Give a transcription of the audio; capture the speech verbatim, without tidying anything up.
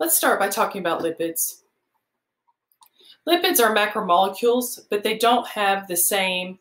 Let's start by talking about lipids. Lipids are macromolecules, but they don't have the same